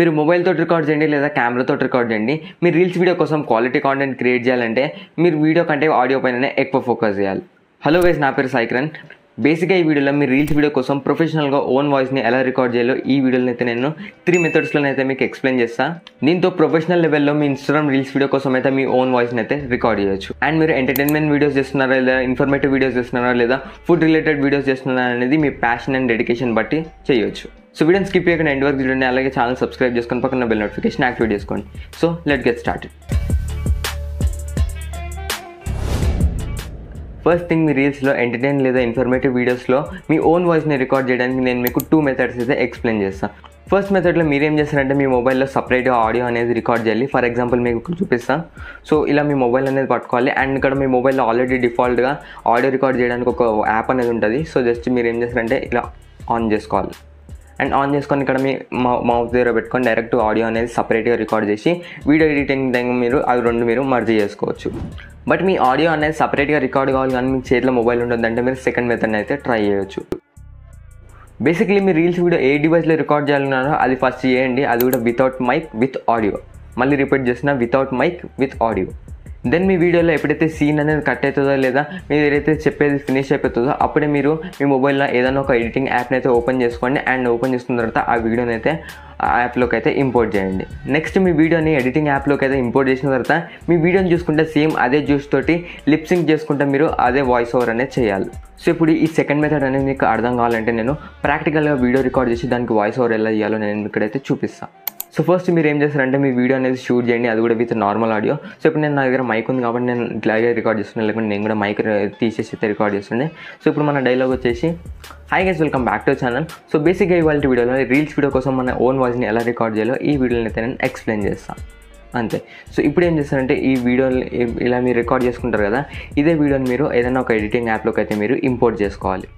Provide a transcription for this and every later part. మీరు మొబైల్ తోటి రికార్డ్ చేయండి లేదా కెమెరాతో రికార్డ్ చేయండి. మీరు రీల్స్ వీడియో కోసం క్వాలిటీ కంటెంట్ క్రియేట్ చేయాలంటే మీరు వీడియో కంటే ఆడియో పైననే ఎక్కువ ఫోకస్ చేయాలి. హలో గైస్, నా పేరు సైకిరన్. బేసిక్గా ఈ వీడియోలో మీరు రీల్స్ వీడియో కోసం ప్రొఫెషనల్గా ఓన్ వాయిస్ని ఎలా రికార్డ్ చేయాలో ఈ వీడియోలో అయితే నేను 3 మెథడ్స్లో అయితే మీకు ఎక్స్ప్లెయిన్ చేస్తాను. దీంతో ప్రొఫెషనల్ లెవెల్లో మీ ఇన్స్టాగ్రామ్ రీల్స్ వీడియో కోసం అయితే మీ ఓన్ వాయిస్ని అయితే రికార్డ్ చేయొచ్చు. అండ్ మీరు ఎంటర్టైన్మెంట్ వీడియోస్ చేస్తున్నారా లేదా ఇన్ఫర్మేటివ్ వీడియోస్ చేస్తున్నారా లేదా ఫుడ్ రిలేటెడ్ వీడియోస్ చేస్తున్నారా అనేది మీ ప్యాషన్ అండ్ డెడికేషన్ బట్టి చేయొచ్చు. సో వీడియోని స్కిప్ చేయకుండా ఎండ్ వరకు చూడండి. అలాగే ఛానల్ సబ్స్క్రైబ్ చేసుకొని పక్కన బెల్ నోటిఫికేషన్ యాక్టివేట్ చేసుకోండి. So let get started. First thing, మీ రీల్స్లో ఎంటర్టైన్ లేదా ఇన్ఫర్మేటివ్ వీడియోస్లో మీ ఓన్ వాయిస్ని రికార్డ్ చేయడానికి నేను మీకు 2 మెథడ్స్ అయితే ఎక్స్ప్లెయిన్ చేస్తాను. ఫస్ట్ మెథడ్లో మీరేం చేస్తారంటే మీ మొబైల్లో సపరేట్గా ఆడియో అనేది రికార్డ్ చేయాలి. ఫర్ ఎగ్జాంపుల్ మీకు చూపిస్తాను. సో ఇలా మీ మొబైల్ అనేది పట్టుకోవాలి. అండ్ ఇక్కడ మీ మొబైల్లో ఆల్రెడీ డిఫాల్ట్గా ఆడియో రికార్డ్ చేయడానికి ఒక యాప్ అనేది ఉంటుంది. సో జస్ట్ మీరు ఏం చేస్తారంటే ఇలా ఆన్ చేసుకోవాలి. అండ్ ఆన్ చేసుకొని ఇక్కడ మీ మౌత్ దగ్గర పెట్టుకొని డైరెక్ట్ ఆడియో అనేది సపరేట్గా రికార్డ్ చేసి వీడియో ఎడిటింగ్ టైం మీరు అవి రెండు మీరు మర్జీ చేసుకోవచ్చు. బట్ మీ ఆడియో అనేది సపరేట్గా రికార్డ్ కావాలి కానీ మీ చేతిలో మొబైల్ ఉంటుందంటే మీరు సెకండ్ మెథడ్ని అయితే ట్రై చేయొచ్చు. బేసిక్లీ మీ రీల్స్ వీడియో ఏ డివైస్లో రికార్డ్ చేయాలన్నారో అది ఫస్ట్ చేయండి. అది కూడా వితౌట్ మైక్ విత్ ఆడియో. మళ్ళీ రిపీట్ చేస్తున్నా, without mic with audio. Then మీ వీడియోలో ఎప్పుడైతే సీన్ అనేది కట్ అవుతుందో లేదా మీరు ఏదైతే చెప్పేది ఫినిష్ అయిపోతుందో అప్పుడే మీరు మీ మొబైల్లో ఏదైనా ఒక ఎడిటింగ్ యాప్ని అయితే ఓపెన్ చేసుకోండి. అండ్ ఓపెన్ చేసుకున్న తర్వాత ఆ వీడియోని అయితే ఆ యాప్లోకి అయితే ఇంపోర్ట్ చేయండి. నెక్స్ట్ మీ వీడియోని ఎడిటింగ్ యాప్లోకి అయితే ఇంపోర్ట్ చేసిన తర్వాత మీ వీడియోని చూసుకుంటే సేమ్ అదే జ్యూస్ తోటి లిప్సింగ్ చేసుకుంటే మీరు అదే వాయిస్ ఓవర్ అనేది చేయాలి. సో ఇప్పుడు ఈ సెకండ్ మెథడ్ అనేది మీకు అర్థం కావాలంటే నేను ప్రాక్టికల్గా వీడియో రికార్డ్ చేసి దానికి వాయిస్ ఓవర్ ఎలా చేయాలో నేను ఇక్కడైతే చూపిస్తాను. సో ఫస్ట్ మీరు ఏం చేస్తారంటే మీ వీడియో అనేది షూట్ చేయండి, అది కూడా విత్ నార్మల్ ఆడియో. సో ఇప్పుడు నేను నా దగ్గర మైక్ ఉంది కాబట్టి నేను ఇట్లాగే రికార్డ్ చేస్తున్నాను, లేకుంటే నేను కూడా మైక్ తీసేసి అయితే రికార్డ్ చేస్తుండే. సో ఇప్పుడు మన డైలాగ్ వచ్చేసి, hi guys, welcome back to channel. So బేసిక్గా ఇవాళ వీడియోలో రీల్స్ వీడియో కోసం మన ఓన్ వాయిస్ని ఎలా రికార్డ్ చేయాలో ఈ వీడియోని అయితే నేను ఎక్స్ప్లెయిన్ చేస్తాను, అంతే. సో ఇప్పుడు ఏం చేస్తారంటే ఈ వీడియోని ఇలా మీరు రికార్డ్ చేసుకుంటారు కదా, ఇదే వీడియోని మీరు ఏదైనా ఒక ఎడిటింగ్ యాప్లోకి అయితే మీరు ఇంపోర్ట్ చేసుకోవాలి.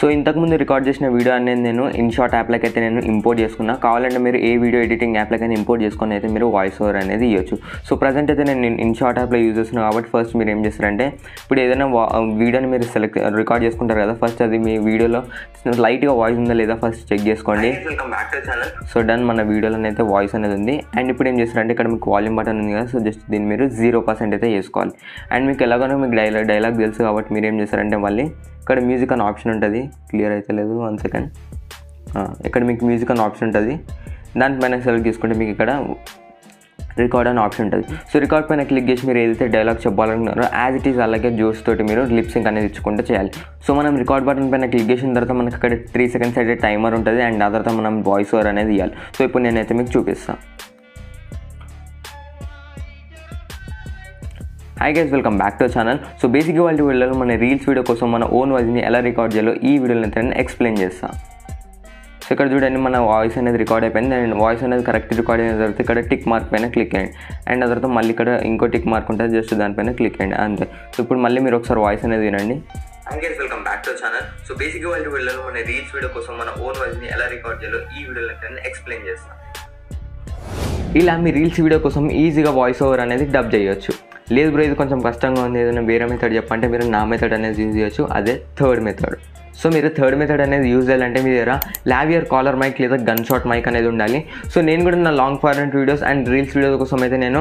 సో ఇంతకుముందు రికార్డ్ చేసిన వీడియో అనేది నేను ఇన్షాట్ యాప్లోకి అయితే నేను ఇంపోర్ట్ చేసుకున్నా. కావాలంటే మీరు ఏ వీడియో ఎడిటింగ్ యాప్లోకైనా ఇంపోర్ట్ చేసుకొని అయితే మీరు వాయిస్ ఓవర్ అనేది ఇవ్వచ్చు. సో ప్రజెంట్ అయితే నేను ఇన్షాట్ యాప్లో యూజ్ చేస్తున్నాను కాబట్టి ఫస్ట్ మీరు ఏం చేస్తారంటే ఇప్పుడు ఏదైనా వీడియోని మీరు రికార్డ్ చేసుకుంటారు కదా, ఫస్ట్ అది మీ వీడియోలో లైట్గా వాయిస్ ఉందా లేదా ఫస్ట్ చెక్ చేసుకోండి. సో డన్, మన వీడియోలో అయితే వాయిస్ అనేది ఉంది. అండ్ ఇప్పుడు ఏం చేస్తారంటే ఇక్కడ మీకు వాల్యూమ్ బటన్ ఉంది కదా, సో జస్ట్ దీన్ని మీరు 0% అయితే వేసుకోవాలి. అండ్ మీకు ఎలాగైనా మీకు డైలాగ్ తెలుసు కాబట్టి మీరు ఏం చేస్తారంటే మళ్ళీ ఇక్కడ మ్యూజిక్ అని ఆప్షన్ ఉంటుంది. క్లియర్ అయితే లేదు, 1 సెకండ్. ఇక్కడ మీకు మ్యూజిక్ అని ఆప్షన్ ఉంటుంది, దానిపైన సెలెక్ట్ చేసుకుంటే మీకు ఇక్కడ రికార్డ్ అని ఆప్షన్ ఉంటుంది. సో రికార్డ్ పైన క్లిక్ చేసి మీరు ఏదైతే డైలాగ్ చెప్పాలనుకున్నారో యాజ్ ఇట్ ఈజ్ అలాగే జోస్ తోటి మీరు లిప్సింగ్ అనేది ఇచ్చుకుంటే చేయాలి. సో మనం రికార్డ్ బటన్ పైన క్లిక్ చేసిన తర్వాత మనకి ఇక్కడ 3 సెకండ్స్ అయితే టైమర్ ఉంటుంది. అండ్ ఆ తర్వాత మనం వాయిస్ ఓవర్ అనేది ఇవ్వాలి. సో ఇప్పుడు నేనైతే మీకు చూపిస్తాను. Hi guys, welcome back to channel. So బేసిక్గా వాళ్ళ వీడియోలో మన రీల్స్ వీడియో కోసం మన ఓన్ వాయిస్ని ఎలా రికార్డ్ చేయాలో ఈ వీడియోని అయితే నేను ఎక్స్ప్లెయిన్ చేస్తాను. సో ఇక్కడ చూడండి, మన వాయిస్ అనేది రికార్డ్ అయిపోయింది. అండ్ వాయిస్ అనేది కరెక్ట్ రికార్డ్ అయిన తర్వాత ఇక్కడ టిక్ మార్క్ పైన క్లిక్ చేయండి. అండ్ ఆ తర్వాత మళ్ళీ ఇక్కడ ఇంకో టిక్ మార్క్ ఉంటుంది, జస్ట్ దానిపైన క్లిక్ చేయండి, అంతే. సో ఇప్పుడు మళ్ళీ మీరు ఒకసారి వాయిస్ అనేది వినండి. Hi guys, welcome back to channel. So బేసిక్గా వాళ్ళ వీడియోలో మన రీల్స్ వీడియో కోసం మన ఓన్ వాయిస్ని ఎలా రికార్డ్ చేయాలో ఈ వీడియోని అయితే నేను ఎక్స్ప్లెయిన్ చేస్తాను. ఇలా మీ రీల్స్ వీడియో కోసం ఈజీగా వాయిస్ ఓవర్ అనేది డబ్ చేయవచ్చు. లేదు బ్రో, ఇది కొంచెం కష్టంగా ఉంది, ఏదైనా వేరే మెథడ్ చెప్పంటే మీరు నా మెథడ్ అనేది యూజ్ చేయొచ్చు, అదే థర్డ్ మెథడ్. సో మీరు థర్డ్ మెథడ్ అనేది యూజ్ చేయాలంటే మీ దగ్గర లావియర్ కాలర్ మైక్ లేదా గన్ షాట్ మైక్ అనేది ఉండాలి. సో నేను కూడా నా long format videos and reels videos కోసం అయితే నేను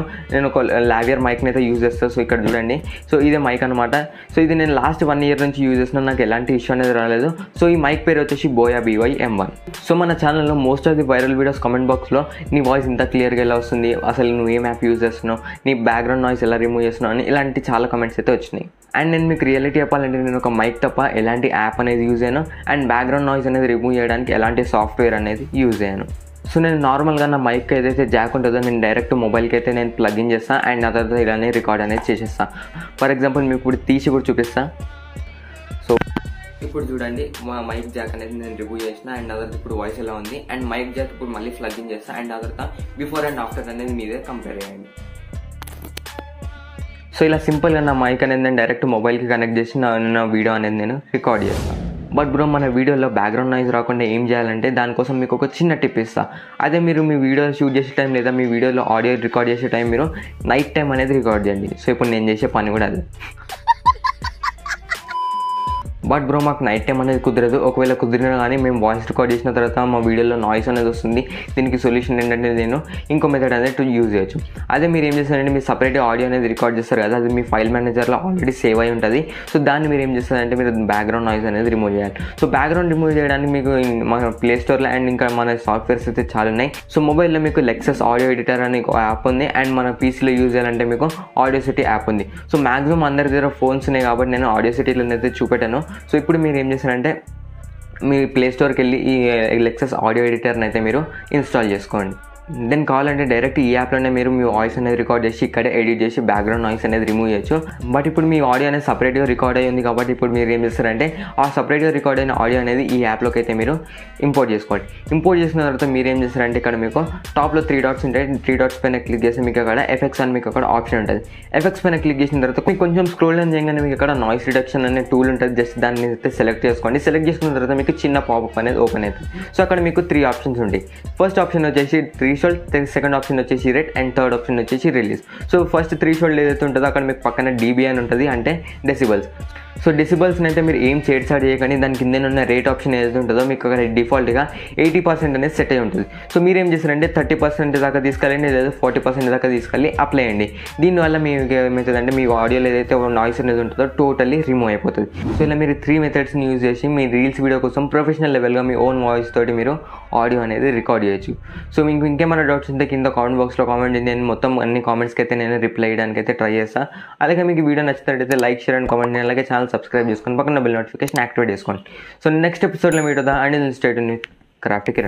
ఒక లావియర్ మైక్ని అయితే యూజ్ చేస్తాను. సో ఇక్కడ చూడండి, సో ఇదే మైక్ అనమాట. సో ఇది నేను లాస్ట్ 1 year నుంచి యూజ్ చేస్తున్నాను, నాకు ఎలాంటి ఇష్యూ అనేది రాలేదు. సో ఈ మైక్ పేరు వచ్చేసి బోయా బై MM1. సో మన ఛానల్లో most of the viral videos comment బాక్స్లో నీ వాయిస్ ఇంత క్లియర్గా ఎలా వస్తుంది, అసలు నువ్వు ఏం యాప్ యూజ్ చేస్తున్నావు, నీ బ్యాక్గ్రౌండ్ నాయిస్ ఎలా రిమూవ్ చేస్తున్నావు అని ఇలాంటి చాలా కామెంట్స్ అయితే వచ్చినాయి. అండ్ నేను మీకు రియాలిటీ చెప్పాలంటే నేను ఒక మైక్ తప్ప ఎలాంటి యాప్ అనేది యూజ్ అయ్యాను, అండ్ బ్యాక్గ్రౌండ్ నాయిస్ అనేది రిమూవ్ చేయడానికి ఎలాంటి సాఫ్ట్వేర్ అనేది యూజ్ అయ్యాను. సో నేను నార్మల్గా నా మైక్ ఏదైతే జాక్ ఉంటుందో నేను డైరెక్ట్ మొబైల్కి అయితే నేను ప్లగ్ ఇన్ చేస్తాను. అండ్ ఆ తర్వాత ఇలానే రికార్డ్ అనేది చేసేస్తాను. ఫర్ ఎగ్జాంపుల్ మీకు ఇప్పుడు తీసి కూడా చూపిస్తాను. సో ఇప్పుడు చూడండి, మా మైక్ జాక్ అనేది నేను రిమూవ్ చేసిన. అండ్ ఆ తర్వాత ఇప్పుడు వాయిస్ ఎలా ఉంది. అండ్ మైక్ జాక్ ఇప్పుడు మళ్ళీ ప్లగ్ ఇన్ చేస్తాను. అండ్ ఆ తర్వాత బిఫోర్ అండ్ ఆఫ్టర్ అనేది మీదే కంపేర్ చేయండి. సో ఇలా సింపుల్గా నా మైక్ అనేది నేను డైరెక్ట్ మొబైల్కి కనెక్ట్ చేసి నా వీడియో అనేది నేను రికార్డ్ చేస్తాను. బట్ బ్రో, మన వీడియోలో బ్యాక్గ్రౌండ్ నాయిస్ రాకుండా ఏం చేయాలంటే దానికోసం మీకు ఒక చిన్న టిప్ ఇస్తాను. అదే మీరు మీ వీడియో షూట్ చేసే టైం లేదా మీ వీడియోలో ఆడియో రికార్డ్ చేసే టైం మీరు నైట్ టైం అనేది రికార్డ్ చేయండి. సో ఇప్పుడు నేను చేసే పని కూడా అదే. బట్ బ్రో మాకు నైట్ టైం అనేది కుదరదు, ఒకవేళ కుదిరినా కానీ మేము వాయిస్ రికార్డ్ చేసిన తర్వాత మా వీడియోలో నాయిస్ అనేది వస్తుంది. దీనికి సొల్యూషన్ ఏంటంటే నేను ఇంకో మెథడ్ అనేది యూజ్ చేయొచ్చు. అదే మీరు ఏం చేస్తారంటే మీరు సపరేట్ ఆడియో అనేది రికార్డ్ చేస్తారు కదా, అది మీ ఫైల్ మేనేజర్లో ఆల్రెడీ సేవ్ అయి ఉంటుంది. సో దాన్ని మీరు ఏం చేస్తారంటే మీరు బ్యాక్గ్రౌండ్ నాయిస్ అనేది రిమూవ్ చేయాలి. సో బ్యాక్గ్రౌండ్ రిమూవ్ చేయడానికి మీకు మన ప్లే స్టోర్లో అండ్ ఇంకా మన సాఫ్ట్వేర్స్ అయితే చాలా ఉన్నాయి. సో మొబైల్లో మీకు లెక్సస్ ఆడియో ఎడిటర్ అనే యాప్ ఉంది, అండ్ మన పీసీలో యూజ్ చేయాలంటే మీకు ఆడియో సిటీ యాప్ ఉంది. సో మ్యాక్సిమం అందరి దగ్గర ఫోన్స్ ఉన్నాయి కాబట్టి నేను ఆడియో సిటీలో అయితే చూపెట్టాను. సో ఇప్పుడు మీరు ఏం చేస్తారంటే మీ ప్లే స్టోర్కి వెళ్ళి ఈ లెక్సస్ ఆడియో ఎడిటర్ని అయితే మీరు ఇన్స్టాల్ చేసుకోండి. దెన్ కావాలంటే డైరెక్ట్ ఈ యాప్లోనే మీరు మీ వాయిస్ అనేది రికార్డ్ చేసి ఇక్కడే ఎడిట్ చేసి బ్యాక్గ్రౌండ్ నాయిస్ అనేది రిమూవ్ చేయొచ్చు. బట్ ఇప్పుడు మీ ఆడియో అనేది సపరేట్గా రికార్డ్ అయ్యి ఉంది కాబట్టి ఇప్పుడు మీరు ఏం చేస్తారంటే ఆ సపరేట్గా రికార్డ్ అయిన ఆడియో అనేది ఈ యాప్లోకి అయితే మీరు ఇంపోర్ట్ చేసుకోండి. ఇంపోర్ట్ చేసిన తర్వాత మీరు ఏం చేస్తారంటే ఇక్కడ మీకు టాప్లో 3 డాట్స్ ఉంటాయి. 3 డాట్స్ పైన క్లిక్ చేసి మీకు అక్కడ ఎఫెక్ట్స్ అని మీకు అక్కడ ఆప్షన్ ఉంటుంది. ఎఫెక్ట్స్ పైన క్లిక్ చేసిన తర్వాత మీకు కొంచెం స్క్రోల్ డౌన్ చేయగానే మీకు అక్కడ నాయిస్ రిడక్షన్ అనే టూల్ ఉంటుంది. జస్ట్ దాన్ని అయితే సెలెక్ట్ చేసుకోండి. సెలెక్ట్ చేసుకున్న తర్వాత మీకు చిన్న పాపప్ అనేది ఓపెన్ అవుతుంది. సో అక్కడ మీకు 3 ఆప్షన్స్ ఉంటాయి. ఫస్ట్ ఆప్షన్ వచ్చేసి త్రీ షోల్డ్, సెకండ్ ఆప్షన్ వచ్చేసి రేట్, అండ్ థర్డ్ ఆప్షన్ వచ్చేసి రిలీజ్. సో ఫస్ట్ 3 షోల్డ్ ఏదైతే ఉంటుందో అక్కడ మీకు పక్కన డీబీ అని ఉంటుంది, అంటే డెసిబల్స్. సో డెసిబల్స్ని అయితే మీరు ఏం చేట్ సార్ చేయకండి. దాని కింద ఉన్న రేట్ ఆప్షన్ ఏదైతే ఉంటుందో మీకు అక్కడ డిఫాల్ట్గా 80% అనేది సెట్ అయ్యి ఉంటుంది. సో మీరు ఏం చేస్తారంటే 30% దాకా తీసుకెళ్ళండి, లేదా 40% దాకా తీసుకెళ్ళి అప్లై చేయండి. దీనివల్ల మీకు ఏమవుతుందంటే మీ ఆడియోలో ఏదైతే నాయిస్ అనేది ఉంటుందో టోటల్లీ రిమూవ్ అయిపోతుంది. సో ఇలా మీరు 3 మెథడ్స్ని యూజ్ చేసి మీ రీల్స్ వీడియో కోసం ప్రొఫెషనల్ లెవెల్గా మీ ఓన్ వాయిస్ తోటి మీరు ఆడియో అనేది రికార్డ్ చేయొచ్చు. సో మీకు ఇంకేమైనా డౌట్స్ ఉంటే కింద కామెంట్ బాక్స్లో కామెంట్ చేయండి. నేను మొత్తం అన్ని కామెంట్స్కి అయితే నేను రిప్లై చేయడానికి అయితే ట్రై చేస్తాను. అలాగే మీకు వీడియో నచ్చినట్టయితే లైక్, షేర్ అండ్ కామెంట్ చేయండి. అలాగే ఛానల్ సబ్స్క్రైబ్ చేసుకొని పక్కన బెల్ నోటిఫికేషన్ యాక్టివేట్ చేసుకోండి. సో నెక్స్ట్ ఎపిసోడ్లో మీట్ అవుతా and stay tune with Crafty Kiran.